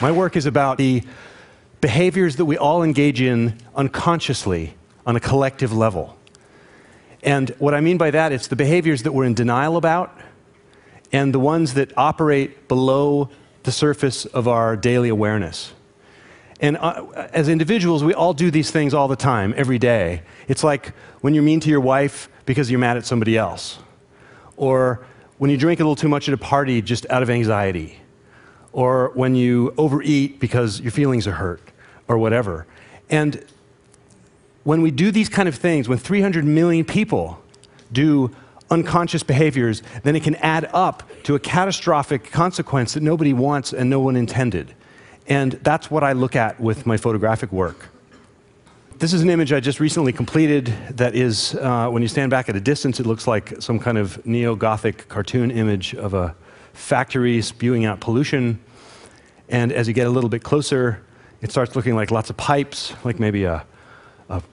My work is about the behaviors that we all engage in unconsciously on a collective level. And what I mean by that, it's the behaviors that we're in denial about and the ones that operate below the surface of our daily awareness. And as individuals, we all do these things all the time, every day. It's like when you're mean to your wife because you're mad at somebody else, or when you drink a little too much at a party just out of anxiety, or when you overeat because your feelings are hurt, or whatever. And when we do these kind of things, when 300 million people do unconscious behaviors, then it can add up to a catastrophic consequence that nobody wants and no one intended. And that's what I look at with my photographic work. This is an image I just recently completed that is, when you stand back at a distance, it looks like some kind of neo-Gothic cartoon image of a factory spewing out pollution. And as you get a little bit closer, it starts looking like lots of pipes, like maybe a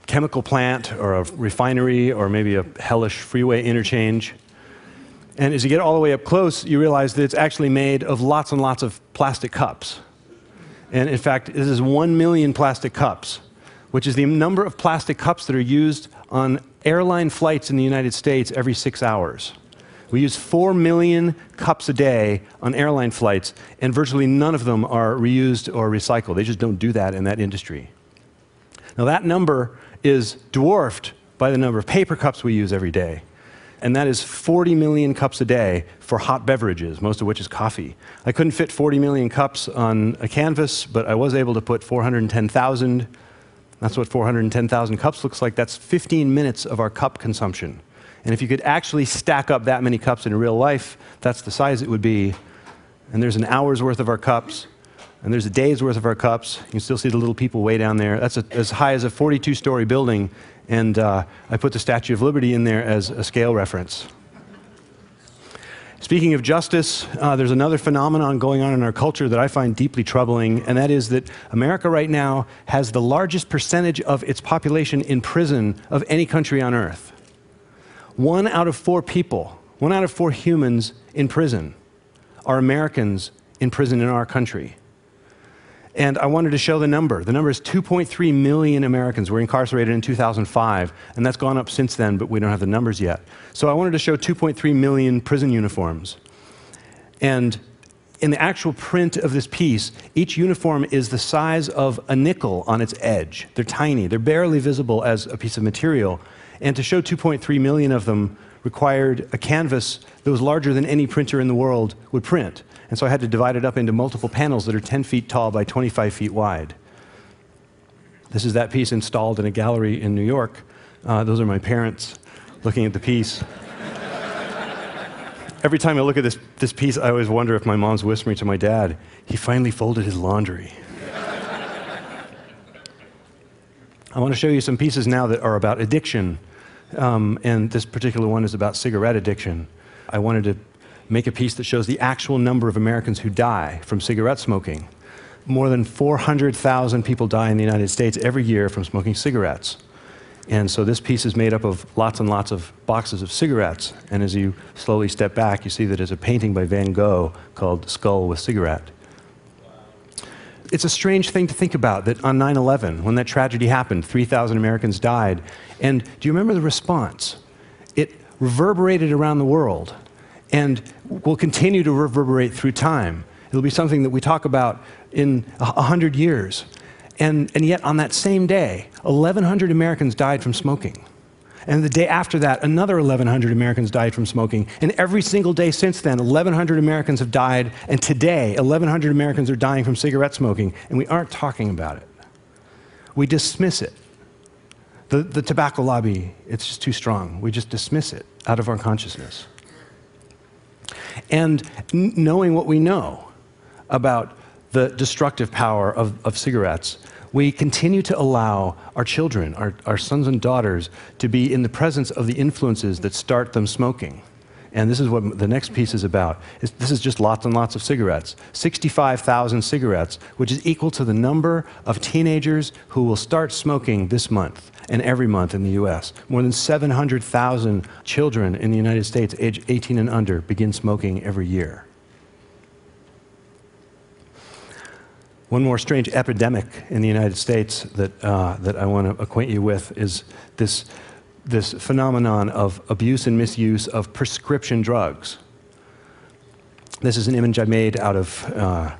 chemical plant or a refinery or maybe a hellish freeway interchange. And as you get all the way up close, you realize that it's actually made of lots and lots of plastic cups. And in fact, this is 1 million plastic cups, which is the number of plastic cups that are used on airline flights in the United States every 6 hours. We use 4 million cups a day on airline flights, and virtually none of them are reused or recycled. They just don't do that in that industry. Now that number is dwarfed by the number of paper cups we use every day. And that is 40 million cups a day for hot beverages, most of which is coffee. I couldn't fit 40 million cups on a canvas, but I was able to put 410,000. That's what 410,000 cups looks like. That's 15 minutes of our cup consumption. And if you could actually stack up that many cups in real life, that's the size it would be. And there's an hour's worth of our cups, and there's a day's worth of our cups. You can still see the little people way down there. That's as high as a 42-story building, and I put the Statue of Liberty in there as a scale reference. Speaking of justice, there's another phenomenon going on in our culture that I find deeply troubling, and that is that America right now has the largest percentage of its population in prison of any country on earth. 1 out of 4 people, 1 out of 4 humans in prison are Americans in prison in our country. And I wanted to show the number. The number is 2.3 million Americans were incarcerated in 2005, and that's gone up since then, but we don't have the numbers yet. So I wanted to show 2.3 million prison uniforms. And in the actual print of this piece, each uniform is the size of a nickel on its edge. They're tiny, they're barely visible as a piece of material. And to show 2.3 million of them required a canvas that was larger than any printer in the world would print. And so I had to divide it up into multiple panels that are 10 feet tall by 25 feet wide. This is that piece installed in a gallery in New York. Those are my parents looking at the piece. Every time I look at this piece, I always wonder if my mom's whispering to my dad, "He finally folded his laundry." I want to show you some pieces now that are about addiction. And this particular one is about cigarette addiction. I wanted to make a piece that shows the actual number of Americans who die from cigarette smoking. More than 400,000 people die in the United States every year from smoking cigarettes. And so this piece is made up of lots and lots of boxes of cigarettes. And as you slowly step back, you see that it's a painting by Van Gogh called Skull with Cigarette. It's a strange thing to think about, that on 9/11, when that tragedy happened, 3,000 Americans died. And do you remember the response? It reverberated around the world and will continue to reverberate through time. It'll be something that we talk about in 100 years. And yet, on that same day, 1,100 Americans died from smoking. And the day after that, another 1,100 Americans died from smoking. And every single day since then, 1,100 Americans have died. And today, 1,100 Americans are dying from cigarette smoking. And we aren't talking about it. We dismiss it. The tobacco lobby, it's just too strong. We just dismiss it out of our consciousness. And knowing what we know about the destructive power of cigarettes, we continue to allow our children, our sons and daughters, to be in the presence of the influences that start them smoking. And this is what the next piece is about. This is just lots and lots of cigarettes. 65,000 cigarettes, which is equal to the number of teenagers who will start smoking this month and every month in the US. More than 700,000 children in the United States, age 18 and under, begin smoking every year. One more strange epidemic in the United States that I want to acquaint you with is this phenomenon of abuse and misuse of prescription drugs. This is an image I made out of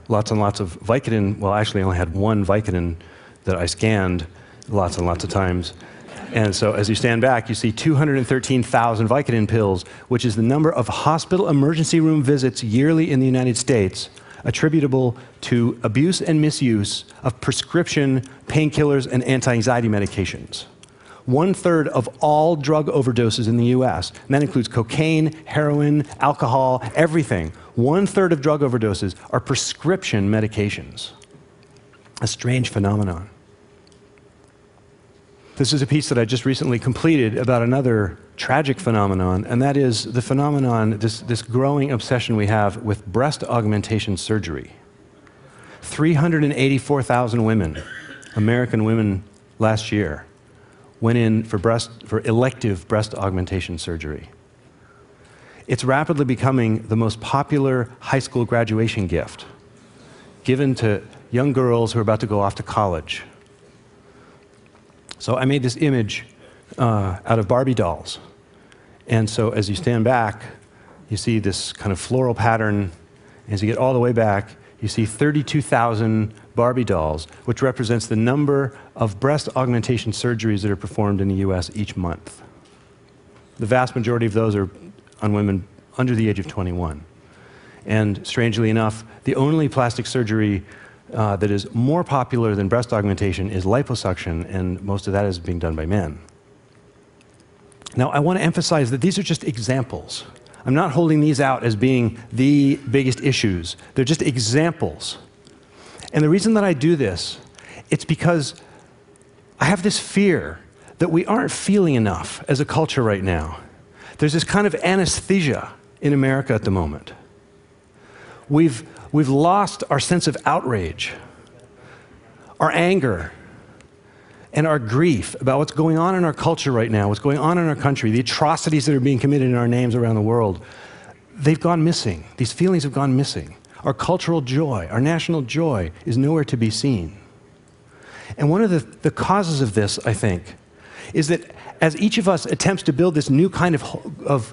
lots and lots of Vicodin. Well, actually, I only had one Vicodin that I scanned lots and lots of times. And so as you stand back, you see 213,000 Vicodin pills, which is the number of hospital emergency room visits yearly in the United States attributable to abuse and misuse of prescription painkillers and anti-anxiety medications. 1/3 of all drug overdoses in the US, and that includes cocaine, heroin, alcohol, everything. 1/3 of drug overdoses are prescription medications. A strange phenomenon. This is a piece that I just recently completed about another tragic phenomenon, and that is the phenomenon, this growing obsession we have with breast augmentation surgery. 384,000 women, American women last year, went in for elective breast augmentation surgery. It's rapidly becoming the most popular high school graduation gift, given to young girls who are about to go off to college. So I made this image out of Barbie dolls. And so as you stand back, you see this kind of floral pattern. As you get all the way back, you see 32,000 Barbie dolls, which represents the number of breast augmentation surgeries that are performed in the US each month. The vast majority of those are on women under the age of 21. And strangely enough, the only plastic surgery that is more popular than breast augmentation is liposuction, and most of that is being done by men. Now, I want to emphasize that these are just examples. I'm not holding these out as being the biggest issues. They're just examples. And the reason that I do this, it's because I have this fear that we aren't feeling enough as a culture right now. There's this kind of anesthesia in America at the moment. We've lost our sense of outrage, our anger, and our grief about what's going on in our culture right now, what's going on in our country, the atrocities that are being committed in our names around the world. They've gone missing. These feelings have gone missing. Our cultural joy, our national joy is nowhere to be seen. And one of the causes of this, I think, is that as each of us attempts to build this new kind of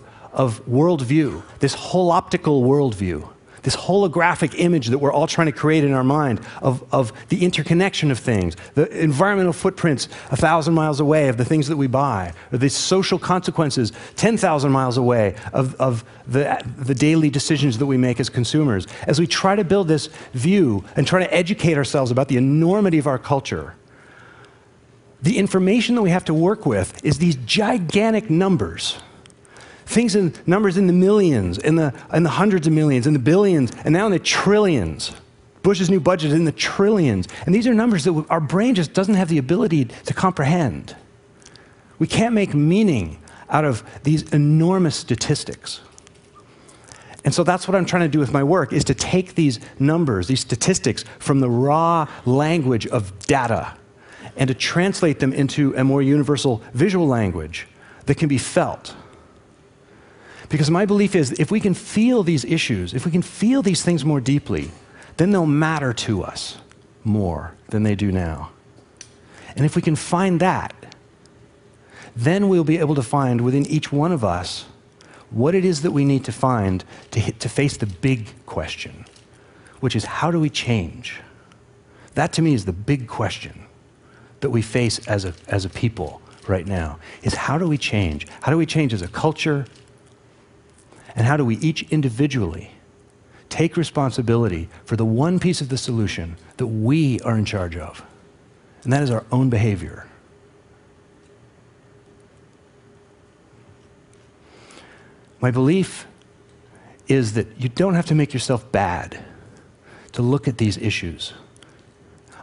worldview, this holoptical worldview, this holographic image that we're all trying to create in our mind of the interconnection of things, the environmental footprints 1,000 miles away of the things that we buy, or the social consequences 10,000 miles away of the daily decisions that we make as consumers. As we try to build this view and try to educate ourselves about the enormity of our culture, the information that we have to work with is these gigantic numbers. Things in numbers in the millions, in the hundreds of millions, in the billions, and now in the trillions. Bush's new budget is in the trillions. And these are numbers that our brain just doesn't have the ability to comprehend. We can't make meaning out of these enormous statistics. And so that's what I'm trying to do with my work, is to take these numbers, these statistics, from the raw language of data and to translate them into a more universal visual language that can be felt. Because my belief is, if we can feel these issues, if we can feel these things more deeply, then they'll matter to us more than they do now. And if we can find that, then we'll be able to find within each one of us what it is that we need to find to face the big question, which is, how do we change? That, to me, is the big question that we face as a people right now, is how do we change? How do we change as a culture? And how do we each individually take responsibility for the one piece of the solution that we are in charge of? And that is our own behavior. My belief is that you don't have to make yourself bad to look at these issues.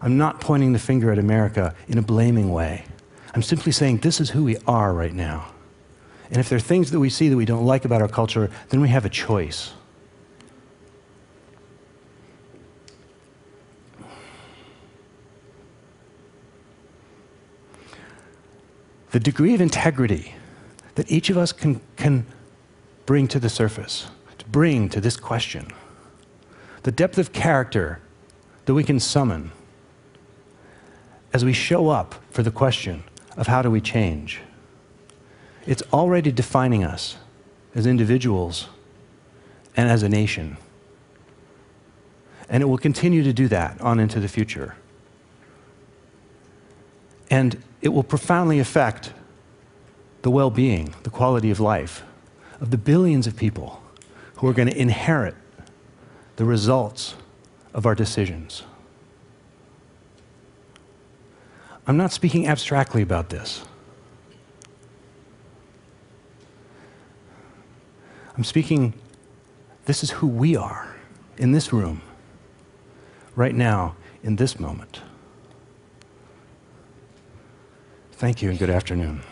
I'm not pointing the finger at America in a blaming way. I'm simply saying this is who we are right now. And if there are things that we see that we don't like about our culture, then we have a choice. The degree of integrity that each of us can bring to the surface, to bring to this question, the depth of character that we can summon as we show up for the question of how do we change, it's already defining us as individuals and as a nation. And it will continue to do that on into the future. And it will profoundly affect the well-being, the quality of life of the billions of people who are going to inherit the results of our decisions. I'm not speaking abstractly about this. I'm speaking, this is who we are in this room, right now, in this moment. Thank you and good afternoon.